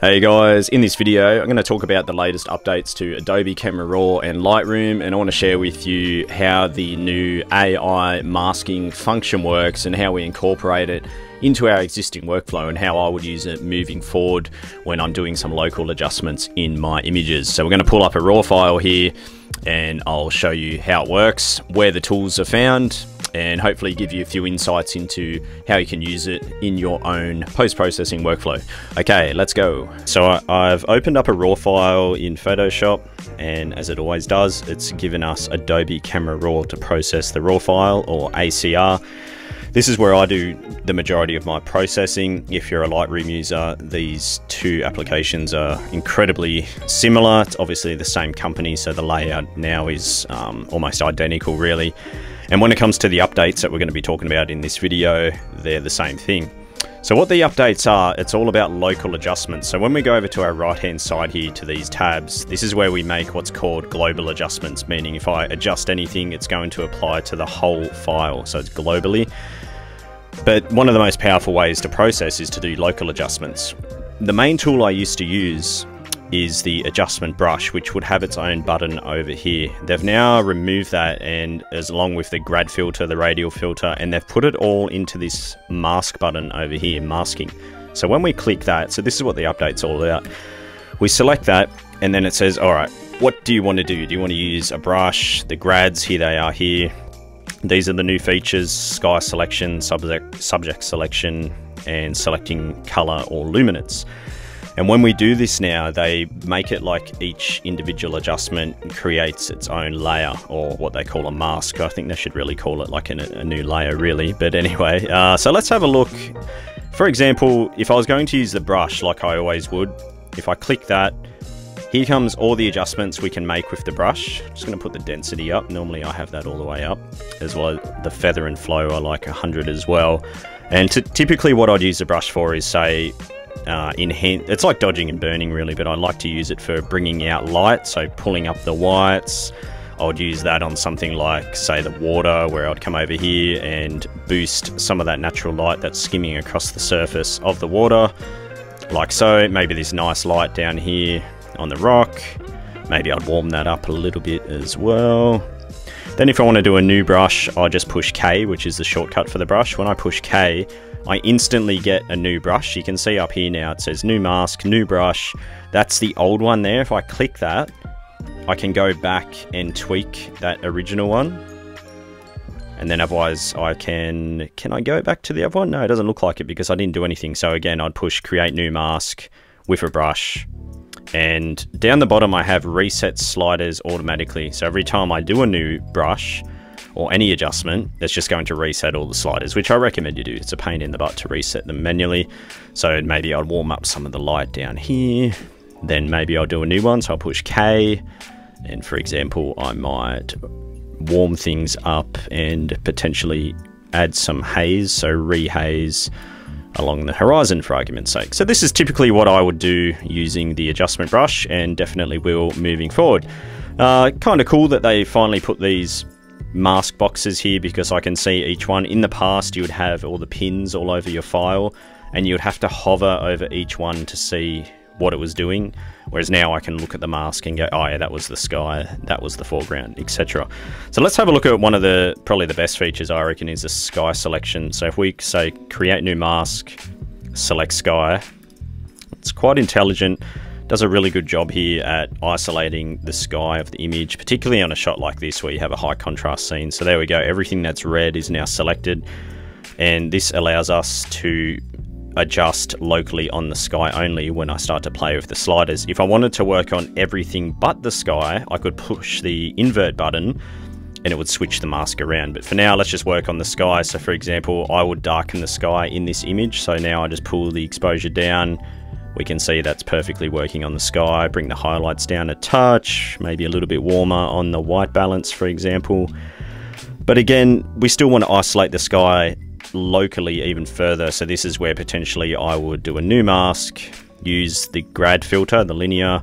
Hey guys, in this video I'm going to talk about the latest updates to Adobe Camera Raw and Lightroom, and I want to share with you how the new AI masking function works and how we incorporate it into our existing workflow and how I would use it moving forward when I'm doing some local adjustments in my images. So we're going to pull up a raw file here and I'll show you how it works, where the tools are found, and hopefully give you a few insights into how you can use it in your own post-processing workflow. Okay, let's go. So I've opened up a raw file in Photoshop, and as it always does, it's given us Adobe Camera Raw to process the raw file, or ACR. This is where I do the majority of my processing. If you're a Lightroom user, these two applications are incredibly similar. It's obviously the same company, so the layout now is almost identical, really. And when it comes to the updates that we're going to be talking about in this video, they're the same thing. So what the updates are, it's all about local adjustments. So when we go over to our right-hand side here to these tabs, this is where we make what's called global adjustments, meaning if I adjust anything, it's going to apply to the whole file, so it's globally. But one of the most powerful ways to process is to do local adjustments. The main tool I used to use is the adjustment brush, which would have its own button over here. They've now removed that, and as along with the grad filter, the radial filter, and they've put it all into this mask button over here, masking. So when we click that, so this is what the update's all about. We select that and then it says, all right, what do you want to do? Do you want to use a brush, the grads, here they are here. These are the new features, sky selection, subject selection, and selecting color or luminance. And when we do this now, they make it like each individual adjustment creates its own layer, or what they call a mask. I think they should really call it like a new layer, really. But anyway, so let's have a look. For example, if I was going to use the brush like I always would, if I click that, here comes all the adjustments we can make with the brush. I'm just going to put the density up. Normally I have that all the way up, as well as the feather and flow. I like 100 as well. And typically what I'd use the brush for is, say, enhance. It's like dodging and burning, really, but I like to use it for bringing out light, so pulling up the whites. I would use that on something like, say, the water, where I'd come over here and boost some of that natural light that's skimming across the surface of the water, like so. Maybe this nice light down here on the rock, maybe I'd warm that up a little bit as well. Then if I want to do a new brush, I just push K, which is the shortcut for the brush. When I push K, I instantly get a new brush. You can see up here now it says new mask, new brush. That's the old one there. If I click that, I can go back and tweak that original one. And then otherwise I can I go back to the other one? No, it doesn't look like it because I didn't do anything. So again, I'd push create new mask with a brush. And down the bottom I have reset sliders automatically. So every time I do a new brush or any adjustment, it's just going to reset all the sliders, which I recommend you do. It's a pain in the butt to reset them manually. So maybe I'd warm up some of the light down here. Then maybe I'll do a new one. So I'll push K. And for example, I might warm things up and potentially add some haze. So rehaze along the horizon, for argument's sake. So this is typically what I would do using the adjustment brush, and definitely will moving forward. Kind of cool that they finally put these mask boxes here, because I can see each one. In the past you would have all the pins all over your file and you'd have to hover over each one to see what it was doing, whereas now I can look at the mask and go, oh yeah, that was the sky, that was the foreground, etc. So let's have a look at one of the probably the best features I reckon is the sky selection. So if we say create new mask, select sky, it's quite intelligent. Does a really good job here at isolating the sky of the image, particularly on a shot like this where you have a high contrast scene. So there we go, everything that's red is now selected, and this allows us to adjust locally on the sky only when I start to play with the sliders. If I wanted to work on everything but the sky, I could push the invert button and it would switch the mask around. But for now, let's just work on the sky. So for example, I would darken the sky in this image. So now I just pull the exposure down. We can see that's perfectly working on the sky. Bring the highlights down a touch, maybe a little bit warmer on the white balance, for example. But again, we still want to isolate the sky locally even further. So this is where potentially I would do a new mask, use the grad filter, the linear,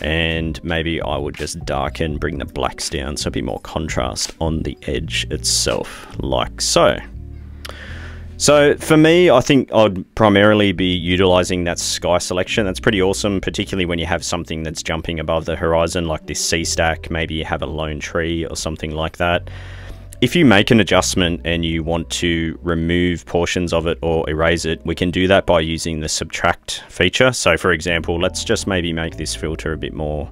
and maybe I would just darken, bring the blacks down so a bit more contrast on the edge itself, like so. So for me, I think I'd primarily be utilizing that sky selection. That's pretty awesome, particularly when you have something that's jumping above the horizon, like this sea stack. Maybe you have a lone tree or something like that. If you make an adjustment and you want to remove portions of it or erase it, we can do that by using the subtract feature. So for example, let's just maybe make this filter a bit more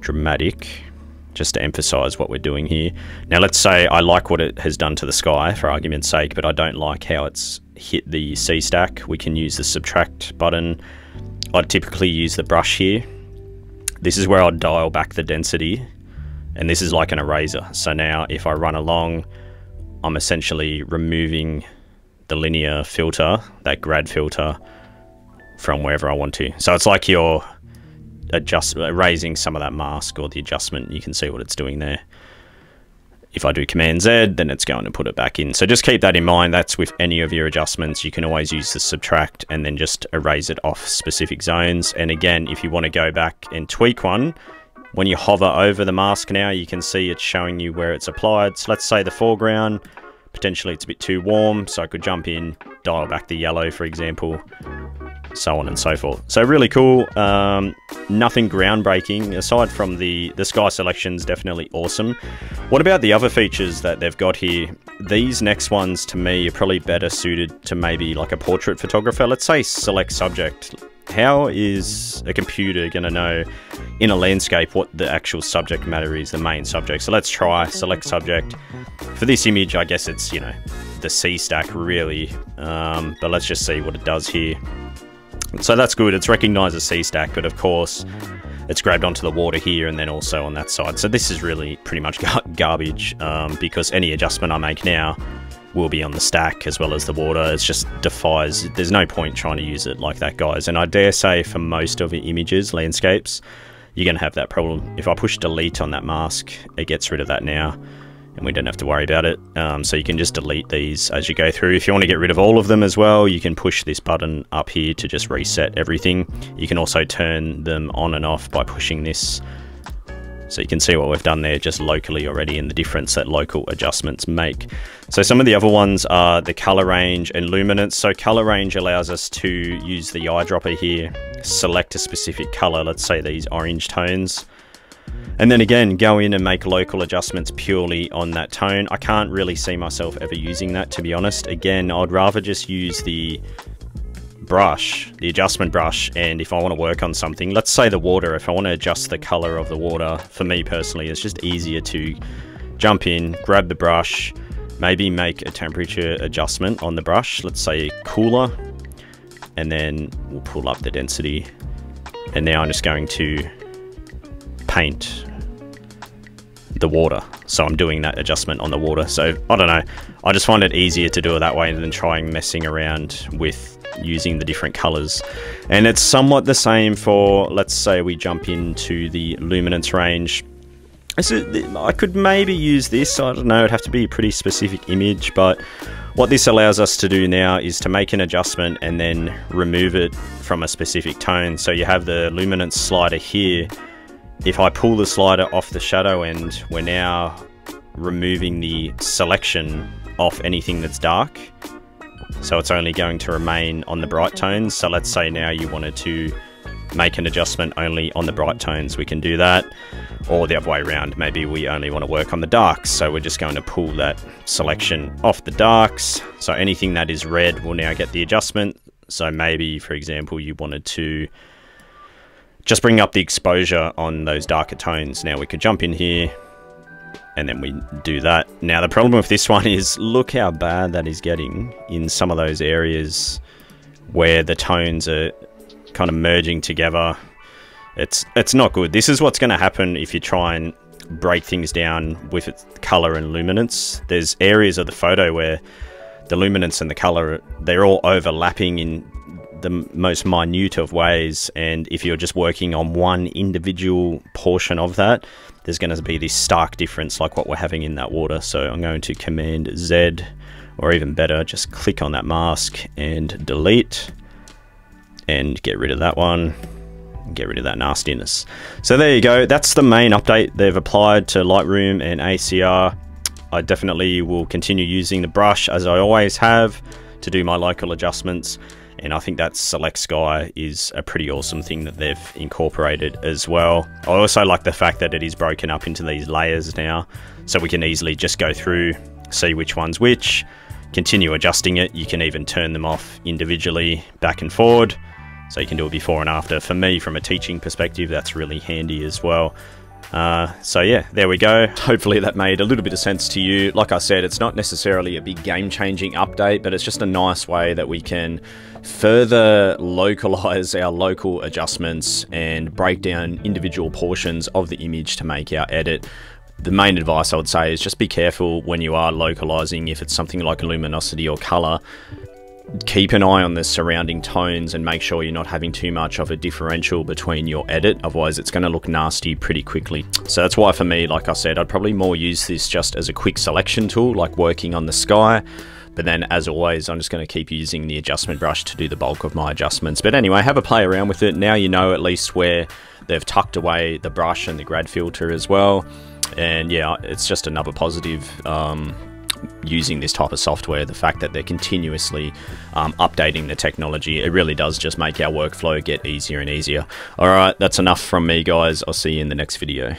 dramatic, just to emphasize what we're doing here. Now let's say I like what it has done to the sky for argument's sake, but I don't like how it's hit the sea stack. We can use the subtract button. I'd typically use the brush here. This is where I'd dial back the density, and this is like an eraser. So now if I run along, I'm essentially removing the linear filter, that grad filter, from wherever I want to. So it's like you're erasing some of that mask or the adjustment. You can see what it's doing there. If I do Command Z, then it's going to put it back in. So just keep that in mind. That's with any of your adjustments. You can always use the subtract and then just erase it off specific zones. And again, if you want to go back and tweak one, when you hover over the mask now, you can see it's showing you where it's applied. So let's say the foreground, potentially it's a bit too warm, so I could jump in, dial back the yellow, for example, so on and so forth. So really cool. Nothing groundbreaking aside from the sky selection's definitely awesome. What about the other features that they've got here? These next ones to me are probably better suited to maybe like a portrait photographer. Let's say select subject. How is a computer going to know in a landscape what the actual subject matter is, the main subject? So let's try select subject. For this image, I guess it's, you know, the sea stack really, but let's just see what it does here. So that's good, it's recognized as sea stack, but of course it's grabbed onto the water here and then also on that side. So this is really pretty much garbage, because any adjustment I make now will be on the stack as well as the water. It's just defies, there's no point trying to use it like that, guys. And I dare say for most of your images, landscapes, you're gonna have that problem. If I push delete on that mask, it gets rid of that now, and we don't have to worry about it. So you can just delete these as you go through. If you want to get rid of all of them as well, you can push this button up here to just reset everything. You can also turn them on and off by pushing this. So you can see what we've done there just locally already, and the difference that local adjustments make. So some of the other ones are the color range and luminance. So color range allows us to use the eyedropper here, select a specific color, let's say these orange tones, and then again, go in and make local adjustments purely on that tone. I can't really see myself ever using that, to be honest. Again, I'd rather just use the brush, the adjustment brush, and if I want to work on something, let's say the water, if I want to adjust the color of the water, for me personally, it's just easier to jump in, grab the brush, maybe make a temperature adjustment on the brush, let's say cooler, and then we'll pull up the density. And now I'm just going to paint the water, so I'm doing that adjustment on the water. So I don't know, I just find it easier to do it that way than trying messing around with using the different colors. And it's somewhat the same for, let's say we jump into the luminance range. So I could maybe use this, I don't know, it'd have to be a pretty specific image, but what this allows us to do now is to make an adjustment and then remove it from a specific tone. So you have the luminance slider here. If I pull the slider off the shadow end, we're now removing the selection off anything that's dark. So it's only going to remain on the bright tones. So let's say now you wanted to make an adjustment only on the bright tones, we can do that. Or the other way around, maybe we only want to work on the darks. So we're just going to pull that selection off the darks. So anything that is red will now get the adjustment. So maybe, for example, you wanted to just bring up the exposure on those darker tones. Now we could jump in here and then we do that. Now the problem with this one is look how bad that is getting in some of those areas where the tones are kind of merging together. It's not good. This is what's going to happen if you try and break things down with its color and luminance. There's areas of the photo where the luminance and the color, they're all overlapping in the most minute of ways, and if you're just working on one individual portion of that, there's going to be this stark difference like what we're having in that water. So I'm going to Command Z, or even better, just click on that mask and delete and get rid of that one, get rid of that nastiness. So there you go, that's the main update they've applied to Lightroom and ACR. I definitely will continue using the brush as I always have to do my local adjustments. And I think that Select Sky is a pretty awesome thing that they've incorporated as well. I also like the fact that it is broken up into these layers now, so we can easily just go through, see which one's which, continue adjusting it. You can even turn them off individually back and forward, so you can do it before and after. For me, from a teaching perspective, that's really handy as well. So yeah, there we go. Hopefully that made a little bit of sense to you. Like I said, it's not necessarily a big game-changing update, but it's just a nice way that we can further localize our local adjustments and break down individual portions of the image to make our edit. The main advice I would say is just be careful when you are localizing. If it's something like luminosity or color, keep an eye on the surrounding tones and make sure you're not having too much of a differential between your edit, otherwise it's going to look nasty pretty quickly. So that's why, for me, like I said, I'd probably more use this just as a quick selection tool, like working on the sky. But then, as always, I'm just going to keep using the adjustment brush to do the bulk of my adjustments. But anyway, have a play around with it. Now you know at least where they've tucked away the brush and the grad filter as well. And yeah, it's just another positive using this type of software, the fact that they're continuously updating the technology. It really does just make our workflow get easier and easier. All right, that's enough from me, guys. I'll see you in the next video.